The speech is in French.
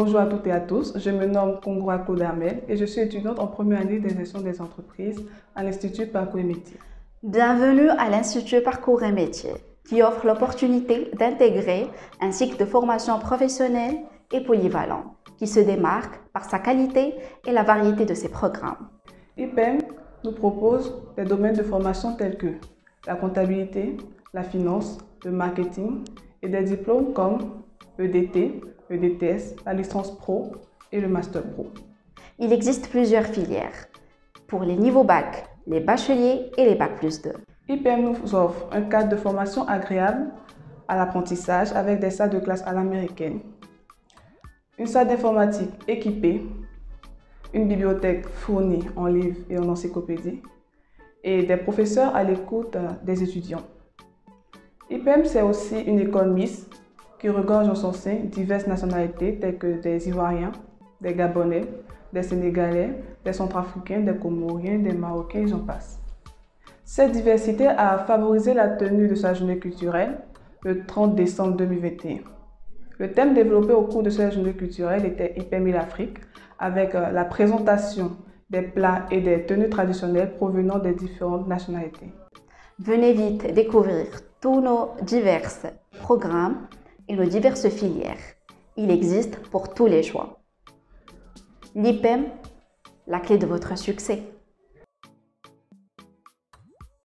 Bonjour à toutes et à tous, je me nomme Kongoua Kodamel et je suis étudiante en première année de gestion des entreprises à l'Institut Parcours et Métiers. Bienvenue à l'Institut Parcours et Métiers qui offre l'opportunité d'intégrer un cycle de formation professionnelle et polyvalent qui se démarque par sa qualité et la variété de ses programmes. IPEM nous propose des domaines de formation tels que la comptabilité, la finance, le marketing et des diplômes comme EDT, le BTS, la licence pro et le master pro. Il existe plusieurs filières pour les niveaux bac, les bacheliers et les bac+2. IPM nous offre un cadre de formation agréable à l'apprentissage avec des salles de classe à l'américaine, une salle d'informatique équipée, une bibliothèque fournie en livres et en encyclopédie et des professeurs à l'écoute des étudiants. IPM, c'est aussi une école mixte qui regorge en son sein diverses nationalités telles que des Ivoiriens, des Gabonais, des Sénégalais, des Centrafricains, des Comoriens, des Marocains et j'en passe. Cette diversité a favorisé la tenue de sa journée culturelle le 30 décembre 2021. Le thème développé au cours de cette journée culturelle était IPM et l'Afrique, avec la présentation des plats et des tenues traditionnelles provenant des différentes nationalités. Venez vite découvrir tous nos divers programmes et nos diverses filières. Il existe pour tous les choix. L'IPEM, la clé de votre succès.